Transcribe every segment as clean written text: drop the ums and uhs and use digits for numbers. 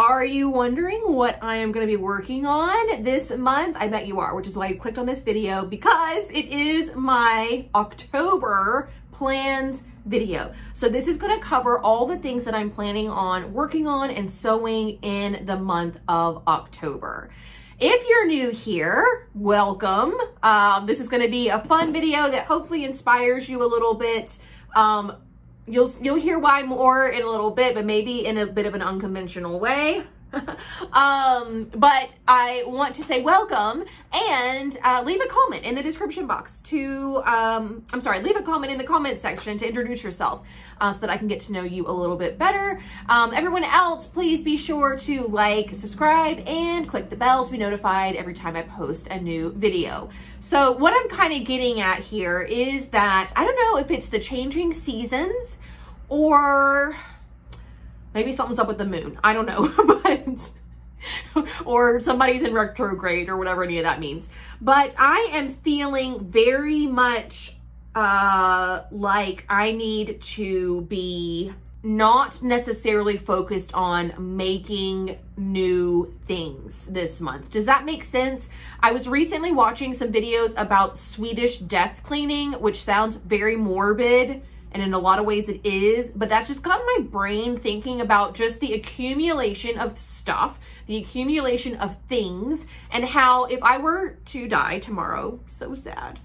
Are you wondering what I am going to be working on this month? I bet you are, which is why you clicked on this video, because it is my October plans video. So this is going to cover all the things that I'm planning on working on and sewing in the month of October. If you're new here, welcome. This is going to be a fun video that hopefully inspires you a little bit. You'll hear why more in a little bit, but maybe in a bit of an unconventional way. But I want to say welcome and leave a comment in the description box to, I'm sorry, leave a comment in the comment section to introduce yourself so that I can get to know you a little bit better. Everyone else, please be sure to like, subscribe, and click the bell to be notified every time I post a new video. So what I'm kind of getting at here is that, I don't know if it's the changing seasons or maybe something's up with the moon. I don't know, but, or somebody's in retrograde or whatever any of that means. But I am feeling very much like I need to be not necessarily focused on making new things this month. Does that make sense? I was recently watching some videos about Swedish death cleaning, which sounds very morbid. And in a lot of ways it is, but that's just got my brain thinking about just the accumulation of stuff, the accumulation of things, and how if I were to die tomorrow, so sad,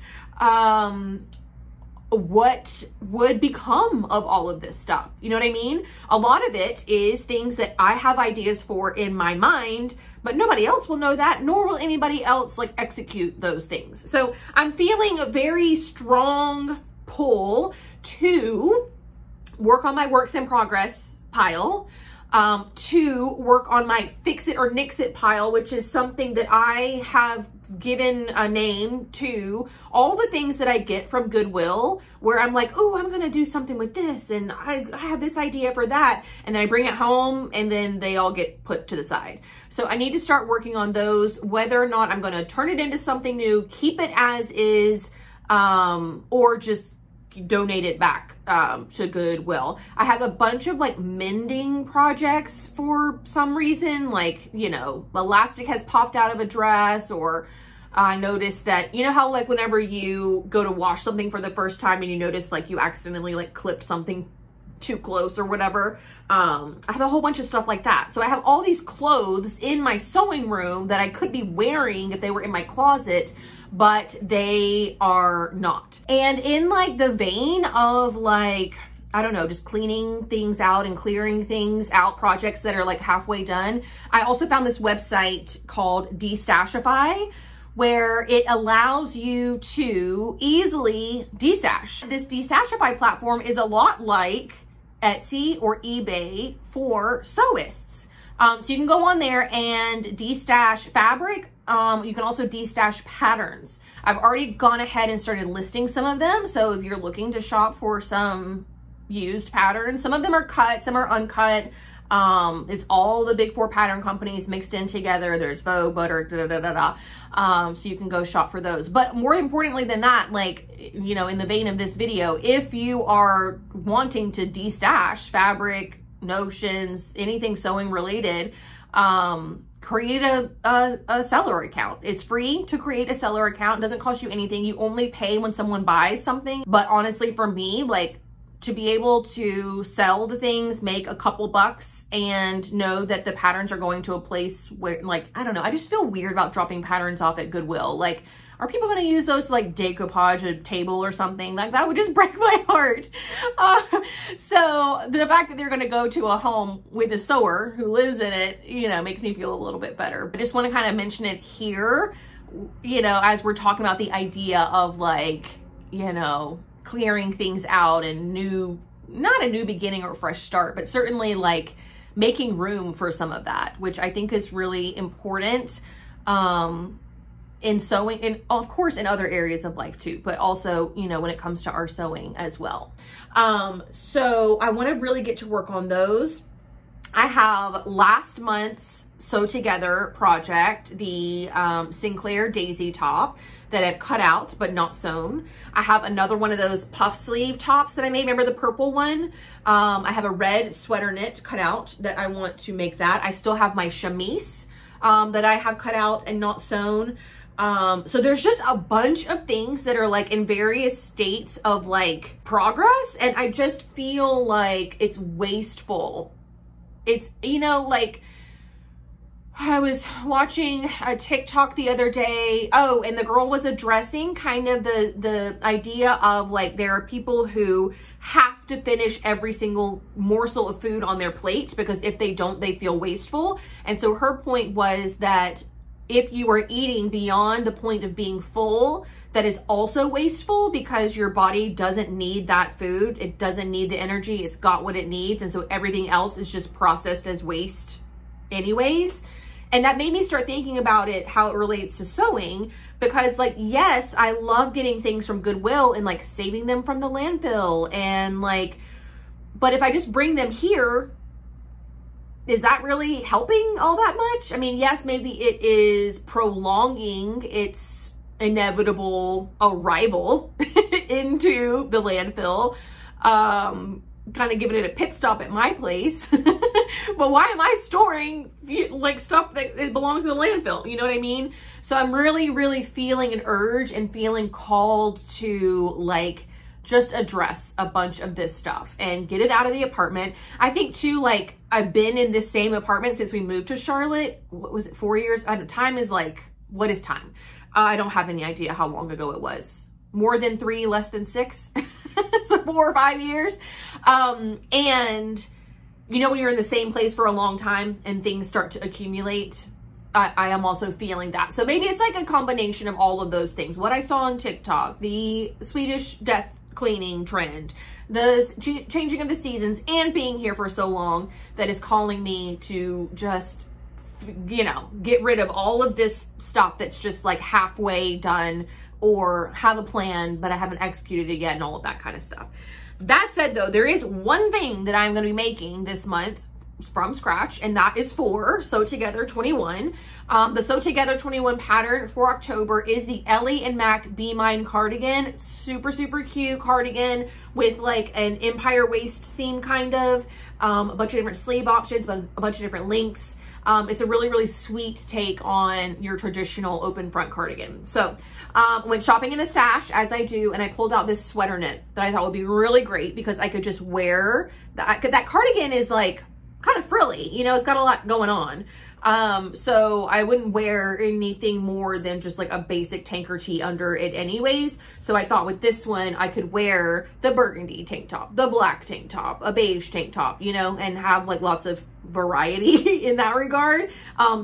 what would become of all of this stuff? You know what I mean? A lot of it is things that I have ideas for in my mind, but nobody else will know that, nor will anybody else like execute those things. So I'm feeling a very strong pull to work on my works in progress pile, to work on my fix it or nix it pile, which is something that I have given a name to all the things that I get from Goodwill where I'm like, oh, I'm going to do something with this. And I have this idea for that. And then I bring it home and then they all get put to the side. So I need to start working on those, whether or not I'm going to turn it into something new, keep it as is, or just donate it back to Goodwill. I have a bunch of like mending projects for some reason, like, you know, elastic has popped out of a dress, or I noticed that, you know how like whenever you go to wash something for the first time and you notice like you accidentally like clipped something too close or whatever. I have a whole bunch of stuff like that. So I have all these clothes in my sewing room that I could be wearing if they were in my closet, but they are not. And in like the vein of like, I don't know, just cleaning things out and clearing things out, projects that are like halfway done, I also found this website called De-Stashify, where it allows you to easily destash. This De-Stashify platform is a lot like Etsy or eBay for sewists. So you can go on there and de-stash fabric. You can also de-stash patterns. I've already gone ahead and started listing some of them. So if you're looking to shop for some used patterns, some of them are cut, some are uncut. It's all the big four pattern companies mixed in together. There's Vogue, Butterick, so you can go shop for those. But more importantly than that, like, you know, in the vein of this video, if you are wanting to de-stash fabric, notions, anything sewing related, create a seller account. It's free to create a seller account. It doesn't cost you anything. You only pay when someone buys something. But honestly, for me, like, to be able to sell the things, make a couple bucks, and know that the patterns are going to a place where, like, I don't know, I just feel weird about dropping patterns off at Goodwill. Like, are people going to use those to like decoupage a table or something? Like, that would just break my heart. So the fact that they're going to go to a home with a sewer who lives in it, you know, makes me feel a little bit better. But I just want to kind of mention it here, you know, as we're talking about the idea of like, you know, clearing things out and new, not a new beginning or fresh start, but certainly like making room for some of that, which I think is really important in sewing, and of course in other areas of life too, but also, you know, when it comes to our sewing as well. So I want to really get to work on those. I have last month's Sew Together project, the Sinclair Daisy top that I've cut out but not sewn. I have another one of those puff sleeve tops that I made. Remember the purple one? I have a red sweater knit cut out that I want to make that. I still have my chemise that I have cut out and not sewn. So there's just a bunch of things that are like in various states of like progress, and I just feel like it's wasteful. It's, you know, like I was watching a TikTok the other day. Oh, and the girl was addressing kind of the idea of like there are people who have to finish every single morsel of food on their plate because if they don't, they feel wasteful. And so her point was that if you are eating beyond the point of being full, that is also wasteful because your body doesn't need that food. It doesn't need the energy. It's got what it needs. And so everything else is just processed as waste anyways. And that made me start thinking about it, how it relates to sewing, because like, yes, I love getting things from Goodwill and like saving them from the landfill and like, but if I just bring them here, is that really helping all that much? I mean, yes, maybe it is prolonging its inevitable arrival into the landfill, kind of giving it a pit stop at my place. But why am I storing like stuff that it belongs to the landfill? You know what I mean? So I'm really, really feeling an urge and feeling called to like just address a bunch of this stuff and get it out of the apartment. I think too, like I've been in this same apartment since we moved to Charlotte. What was it, 4 years? I don't, time is like, what is time? I don't have any idea how long ago it was. More than 3, less than 6. So 4 or 5 years. And you know, when you're in the same place for a long time and things start to accumulate, I am also feeling that. So maybe it's like a combination of all of those things. What I saw on TikTok, the Swedish death cleaning trend, the changing of the seasons, and being here for so long that is calling me to just, you know, get rid of all of this stuff that's just like halfway done or have a plan, but I haven't executed it yet and all of that kind of stuff. That said though, there is one thing that I'm going to be making this month from scratch, and that is for Sew Together 21. The Sew Together 21 pattern for October is the Ellie and Mac B Mine cardigan. Super, super cute cardigan with like an empire waist seam kind of, a bunch of different sleeve options, but a bunch of different links. It's a really, really sweet take on your traditional open front cardigan. So went shopping in the stash as I do, and I pulled out this sweater knit that I thought would be really great because I could just wear that. That cardigan is like kind of frilly, you know, it's got a lot going on. So I wouldn't wear anything more than just like a basic tanker tee under it anyways. So I thought with this one, I could wear the burgundy tank top, the black tank top, a beige tank top, you know, and have like lots of variety in that regard,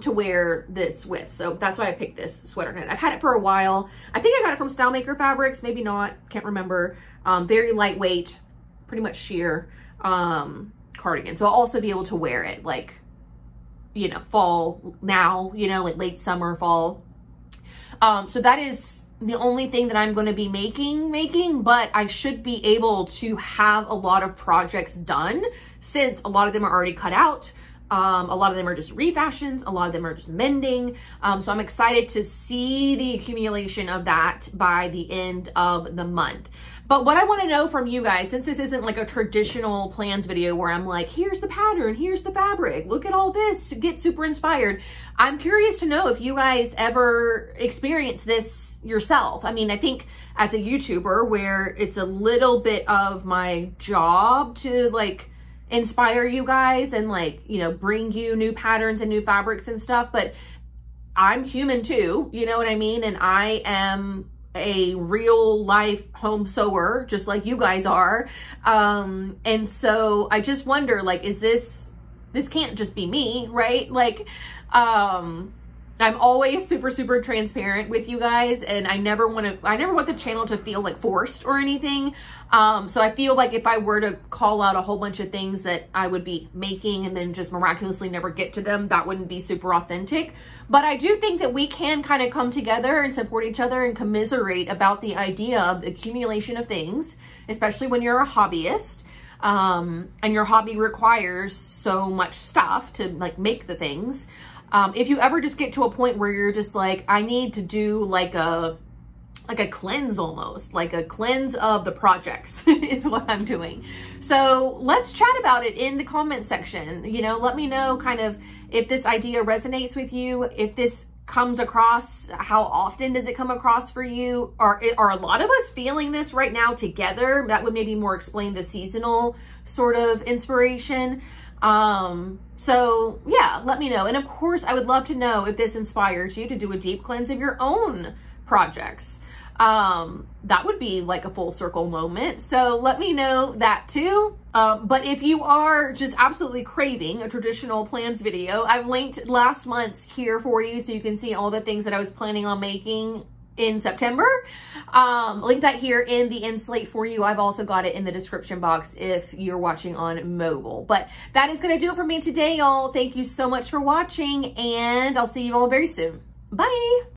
to wear this with. So that's why I picked this sweater knit. I've had it for a while. I think I got it from Style Maker Fabrics, maybe not, can't remember. Very lightweight, pretty much sheer, cardigan. So I'll also be able to wear it like, you know, fall now, you know, like late summer, fall. So that is the only thing that I'm going to be making, but I should be able to have a lot of projects done since a lot of them are already cut out. A lot of them are just refashions. A lot of them are just mending. So I'm excited to see the accumulation of that by the end of the month. But what I want to know from you guys, since this isn't like a traditional plans video where I'm like, here's the pattern, here's the fabric, look at all this, get super inspired. I'm curious to know if you guys ever experience this yourself. I mean, I think as a YouTuber where it's a little bit of my job to like inspire you guys and like, you know, bring you new patterns and new fabrics and stuff, but I'm human too, you know what I mean? And I am a real life home sewer, just like you guys are. And so I just wonder, like, is this can't just be me, right? Like, I'm always super, super transparent with you guys, and I never want the channel to feel like forced or anything. So I feel like if I were to call out a whole bunch of things that I would be making and then just miraculously never get to them, that wouldn't be super authentic. But I do think that we can kind of come together and support each other and commiserate about the idea of the accumulation of things, especially when you're a hobbyist. and your hobby requires so much stuff to like make the things. If you ever just get to a point where you're just like, I need to do like a cleanse almost, like a cleanse of the projects is what I'm doing. So let's chat about it in the comment section. You know, let me know kind of if this idea resonates with you, if this comes across, how often does it come across for you? Are a lot of us feeling this right now together? That would maybe more explain the seasonal sort of inspiration. So yeah, let me know. And of course, I would love to know if this inspires you to do a deep cleanse of your own projects. That would be like a full circle moment. So let me know that too. But if you are just absolutely craving a traditional plans video, I've linked last month's here for you so you can see all the things that I was planning on making in September. Link that here in the end slate for you. I've also got it in the description box if you're watching on mobile. But that is going to do it for me today, y'all. Thank you so much for watching, and I'll see you all very soon. Bye.